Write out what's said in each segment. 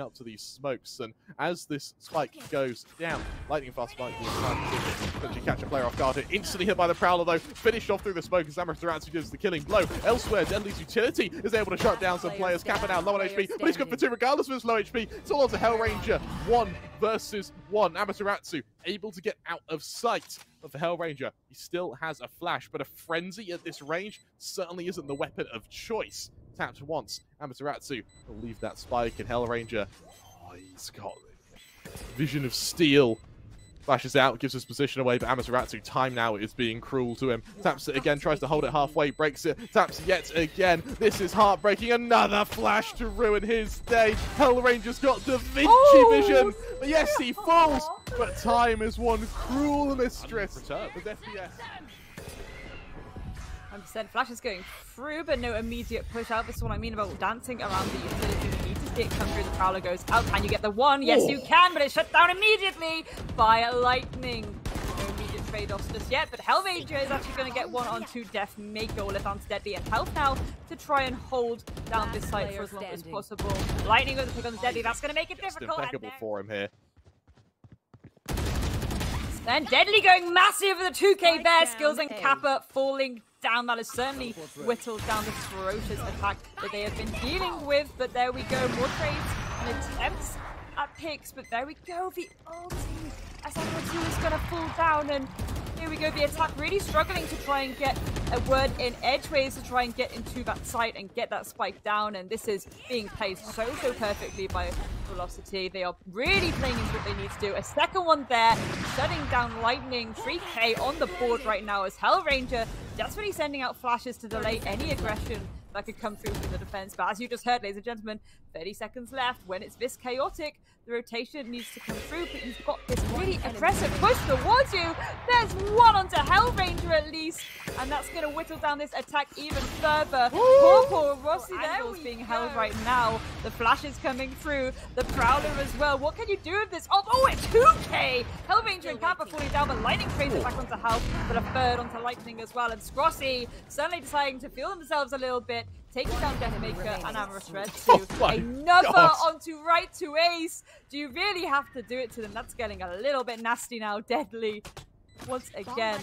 up to these smokes, and as this spike goes down, lightning fast spike will potentially catch a player off guard. Instantly hit by the Prowler though, finished off through the smoke as Amaterasu gives the killing blow. Elsewhere, Deadly's utility is able to shut down some players. Kappa now low on HP, but he's good for two regardless of his low HP. It's all on to Hellranger, 1 versus 1. Amaterasu able to get out of sight of the Hellranger. He still has a flash, but a frenzy at this range certainly isn't the weapon of choice. Tapped once, Amaterasu will leave that spike, and Hellranger, oh, he's got vision of steel. Flashes out, gives his position away, but Amaterasu, time now is being cruel to him. Taps it again, tries to hold it halfway, breaks it, taps yet again. This is heartbreaking, another flash to ruin his day. Hellranger's got Da Vinci vision. Yes, he falls, but time is one cruel mistress. With FPS. 100%. Flash is going through, but no immediate push out. This is what I mean about dancing around the utility. You need to get come through. The Prowler goes out, and you get the one. Yes, you can, but it's shut down immediately by lightning. No immediate trade-offs just yet, but Hellranger is actually going to get one on two. Death may go left onto Deadly and health now to try and hold down this site for as long as possible. Lightning with a pick on the Deadly. That's going to make it just difficult. Impeccable for him here. And Deadly going massive with the 2k bear skills, and Kappa falling down. That has certainly whittled down the ferocious attack that they have been dealing with. But there we go, more trades and attempts at picks. But there we go, the ulti as Amaterasu is going to fall down. And here we go, the attack really struggling to try and get a word in edgeways to try and get into that site and get that spike down. And this is being played so perfectly by Velocity. They are really playing into what they need to do. A second one there, shutting down lightning. 3k on the board right now as Hellranger desperately sending out flashes to delay any aggression that could come through from the defense. But as you just heard, ladies and gentlemen, 30 seconds left. When it's this chaotic, the rotation needs to come through, but you've got this really aggressive push towards you. There's one onto Hellranger at least, and that's going to whittle down this attack even further. Corporal Rossi Angle's being held right now. The flash is coming through. The Prowler as well. What can you do with this? Oh, it's 2k! Hellranger and Kappa falling down, but Lightning trades it back onto Hell, but a third onto Lightning as well. And Scrossi suddenly deciding to feel themselves a little bit. Taking down Deathmaker and Amorous Red to another onto right to Ace. Do you really have to do it to them? That's getting a little bit nasty now. Deadly, once again,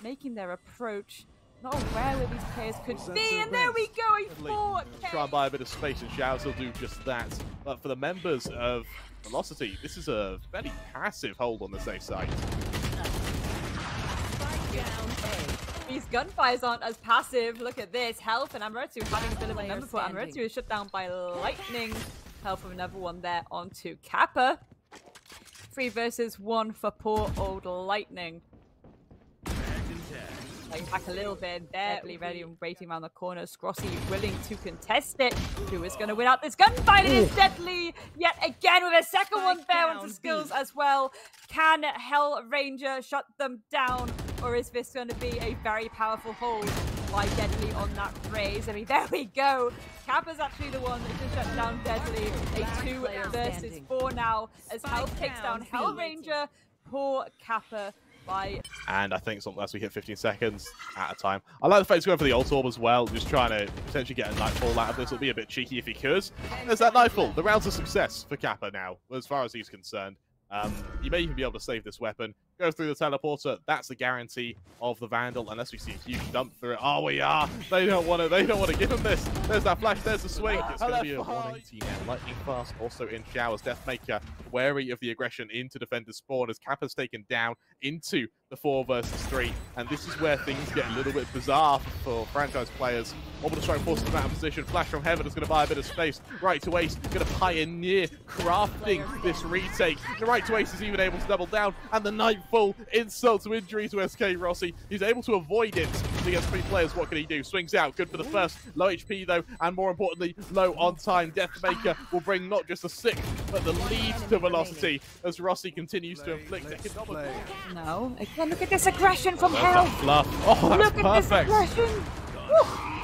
making their approach. Not aware where these players could be, and there we go, a 4k. Try and buy a bit of space, and Xiao's will do just that. But for the members of Velocity, this is a very passive hold on the safe side. These gunfires aren't as passive. Look at this. Health and Amaterasu having a bit of a number for Amaterasu is shut down by lightning. Health of another one there onto Kappa. 3 versus 1 for poor old lightning. Playing back a little bit, barely ready and waiting around the corner. Scrossi willing to contest it. Who is going to win out this gunfight? It is Deadly yet again with a second one there onto skills as well. Can Hellranger shut them down? Or is this going to be a very powerful hold by Deadly on that phrase? I mean, there we go. Kappa's actually the one that can shut down Deadly. A 2 versus 4 now as Health takes down Hellranger. Poor Kappa. Bye. And I think something else, we hit 15 seconds at a time. I like the fact he's going for the ult orb as well, just trying to potentially get a Nightfall out of this. It'll be a bit cheeky if he could. There's that Nightfall. The round's a success for Kappa now, as far as he's concerned. You may even be able to save this weapon. Go through the teleporter. That's the guarantee of the Vandal, unless we see a huge dump through it. Oh, we are. They don't want to. They don't want to give him this. There's that flash. There's the swing. It's going to be a 118. Lightning fast also in showers. Deathmaker wary of the aggression into defender's spawn as Kappa's taken down into the 4 versus 3. And this is where things get a little bit bizarre for franchise players. Orbital Strike forces them out of position. Flash from Heaven is going to buy a bit of space. Right to Ace going to pioneer crafting this retake. The Right to Ace is even able to double down, and the Nightfall insult to injury to SK Rossi. He's able to avoid it against 3 players. What can he do? Swings out. Good for the first. Low HP though, and more importantly, low on time. Deathmaker will bring not just the 6th, but the lead to Velocity as Rossi continues to inflict economic. No, again, look at this aggression from Hell. Oh, that's look perfect. At this aggression. Woo.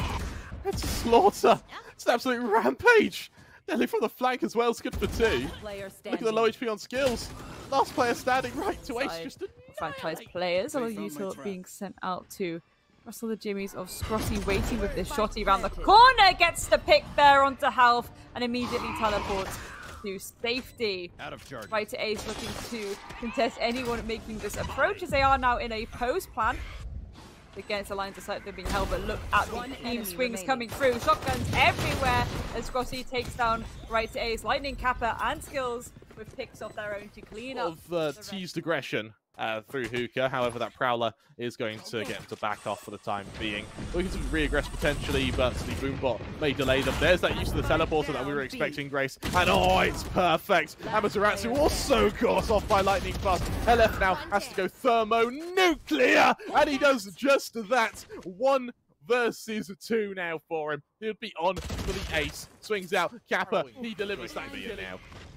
It's a slaughter. It's an absolute rampage. Deadly from the flank as well. It's good for 2. Look at the low HP on skills. Last player standing. Right to Ace. Just franchise players are used to being sent out to Russell the Jimmies of Scrossi, waiting with this shotty around the corner. Gets the pick there onto Half and immediately teleports. to safety. Out of charge. Fighter A is looking to contest anyone making this approach, as they are now in a pose plan. Against the lines of sight they're being held, but look at the beam swings coming through. Shotguns everywhere as Grossi takes down Right to A's Lightning Kappa and Skills with picks off their own to clean up. Of teased aggression through Hookah. However, that Prowler is going to get him to back off for the time being. Looking to re-aggress potentially, but the Boombot may delay them. There's that use of the teleporter that we were expecting, Grace. And oh, it's perfect. Amaterasu also got off by lightning fast. LF now has to go thermonuclear, and he does just that. 1 versus 2 now for him. He'll be on for the ace. Swings out. Kappa, he delivers that kill.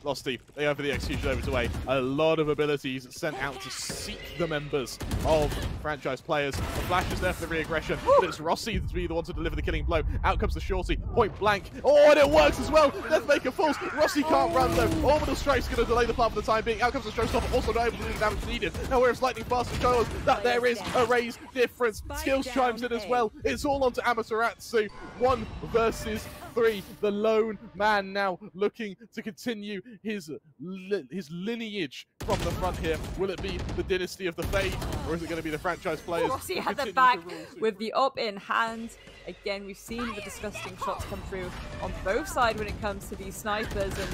Losty, they go for the execution over to A. A lot of abilities sent out to seek the members of franchise players. The flash is there for the re-aggression, but it's Rossi to be the one to deliver the killing blow. Out comes the shorty, point blank. Oh, and it works as well. Deathmaker falls. Rossi can't run though. Orbital Strike's going to delay the plan for the time being. Out comes the Showstopper, also not able to do the damage needed. Now, whereas Lightning Fast shows that there is a raise difference. Skills chimes in as well. It's all onto Amaterasu. 1 versus 3, the lone man now looking to continue his lineage from the front here. Will it be the dynasty of the Fade, or is it going to be the franchise players? Rossi had the back with the up in hand. Again, we've seen the disgusting shots come through on both sides when it comes to these snipers. And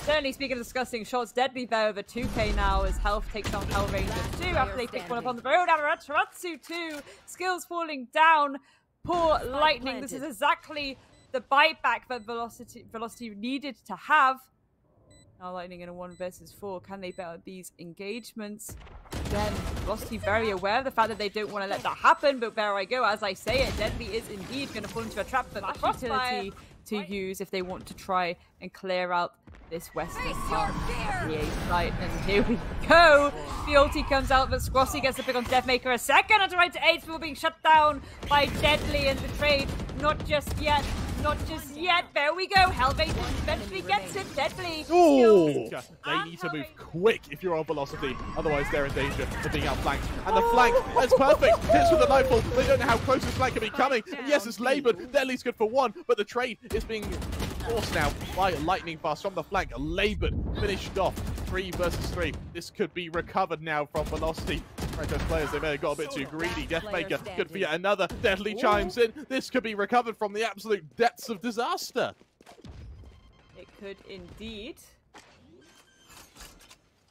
certainly, speaking of disgusting shots, Deadly Bear over 2k now as Health takes on Hellraiser 2 after they pick one up on the road. Amaterasu 2, Skills falling down. Poor Lightning, this is exactly the bite back that Velocity needed to have. Now Lightning in a 1 versus 4. Can they better these engagements? Again, Velocity very aware of the fact that they don't want to let that happen, but there I go, as I say it, Deadly is indeed going to fall into a trap for the utility to use if they want to try and clear out this western part of the A site. And here we go. The ulti comes out, but Squashy gets the pick on Deathmaker a second. And to right to 8 before being shut down by Deadly and Betrayed. Not just yet. Not just yet. There we go. Hellbaiser eventually gets it. Deadly. Oh, they need to move quick if you're on Velocity. Otherwise, they're in danger of being outflanked. And the flank is perfect. Hits with the Nightfall. They don't know how close this flank can be coming. And yes, it's labored. Deadly's good for 1, but the trade is being forced now by Lightning Fast from the flank. Labored, finished off. 3 versus 3. This could be recovered now from Velocity. Franchise players, they may have got a bit too greedy. Deathmaker could be yet another. Deadly chimes in. This could be recovered from the absolute depths of disaster. It could indeed.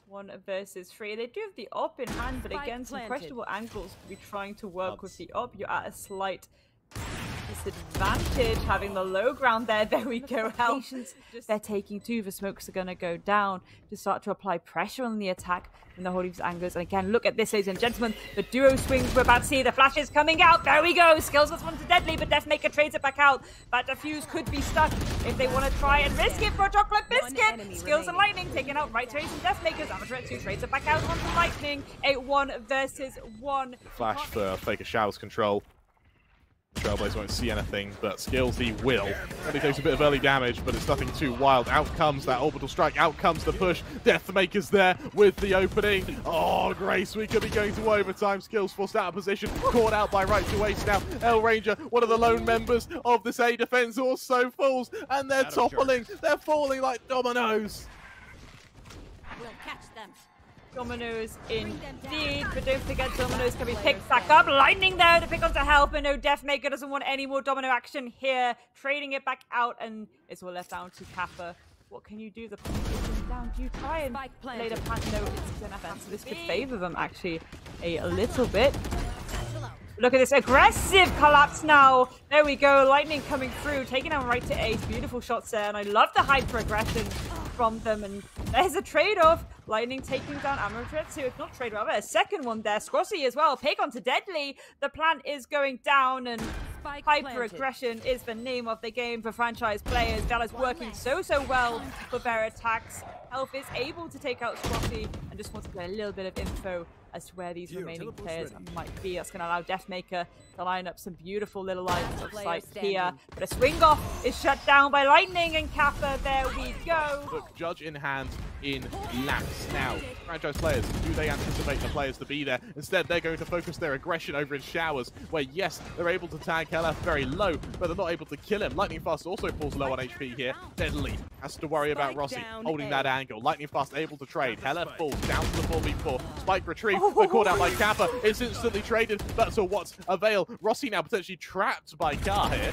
1 versus 3. They do have the op in hand, but again, some questionable angles to be trying to work with the op. You're at a slight disadvantage, having the low ground there. There we go. They're taking 2. The smokes are going to go down to start to apply pressure on the attack in the Holy Anglers. And again, look at this, ladies and gentlemen. The duo swings we're about to see. The flashes coming out. There we go. Skills with one to Deadly, but Deathmaker trades it back out. That Diffuse could be stuck if they want to try and risk it for a chocolate biscuit. Skills and Lightning taken out right to Ace and Deathmakers. Amaterasu trades it back out onto Lightning. A 1 versus 1. Flash for Faker Shao's control. Trailblaze won't see anything, but Skills he will. And he takes a bit of early damage, but it's nothing too wild. Out comes that Orbital Strike, out comes the push. Deathmaker's there with the opening. Oh, Grace, we could be going to overtime. Skills forced out of position, caught out by Right to Ace now. Hellranger, one of the lone members of this A defense, also falls, and they're toppling. They're falling like dominoes. We'll catch them. Dominoes indeed, but don't forget Dominoes can be picked back up. Lightning there to pick onto Health, but no, Deathmaker doesn't want any more domino action here. Trading it back out, and it's all left down to Kappa. What can you do? The pass is down. Do you try and play the pass? No, it's going to happen. So this could favour them, actually, a little bit. Look at this aggressive collapse now. There we go. Lightning coming through, taking down Right to Ace. Beautiful shots there, and I love the hyper aggression from them, and there's a trade-off. Lightning taking down Amaterasu, if not trade rather, a second one there. Squashy as well, pick onto Deadly. The plan is going down, and hyper-aggression is the name of the game for franchise players. Gala's working so well for their attacks. Health is able to take out Squashy and just wants to play a little bit of info as to where these remaining players might be. That's going to allow Deathmaker to line up some beautiful little lines of sight here. But a swing off is shut down by Lightning and Kappa. There we go. Look, judge in hand in laps. Now, franchise players, do they anticipate the players to be there? Instead, they're going to focus their aggression over in Showers, where, yes, they're able to tag Hella very low, but they're not able to kill him. Lightning Fast also pulls low on HP here. Deadly has to worry about Rossi holding that angle. Lightning Fast able to trade. Hella falls down to the 4v4. Spike retrieve, but caught out by Kappa. It's instantly traded. That's a what's avail. Rossi now potentially trapped by Car here.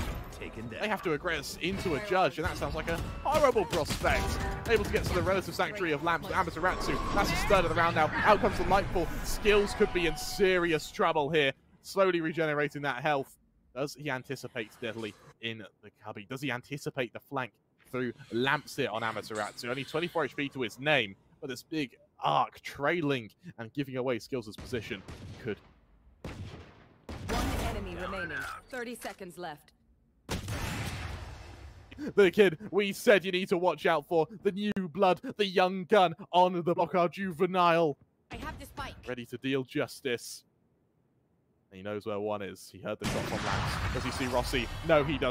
They have to aggress into a judge, and that sounds like a horrible prospect. Able to get to the relative sanctuary of Lamps, Amaterasu. That's his third of the round now. Out comes the Lightfall. Skills could be in serious trouble here. Slowly regenerating that health. Does he anticipate Deadly in the cubby? Does he anticipate the flank through Lamps here on Amaterasu? Only 24 HP to his name, but this big arc trailing and giving away Skills' position could. One enemy remaining. 30 seconds left. The kid we said you need to watch out for. The new blood, the young gun on the block, our juvenile. I have this bike. Ready to deal justice. And he knows where one is. He heard the shot from Lance. Does he see Rossi? No, he doesn't.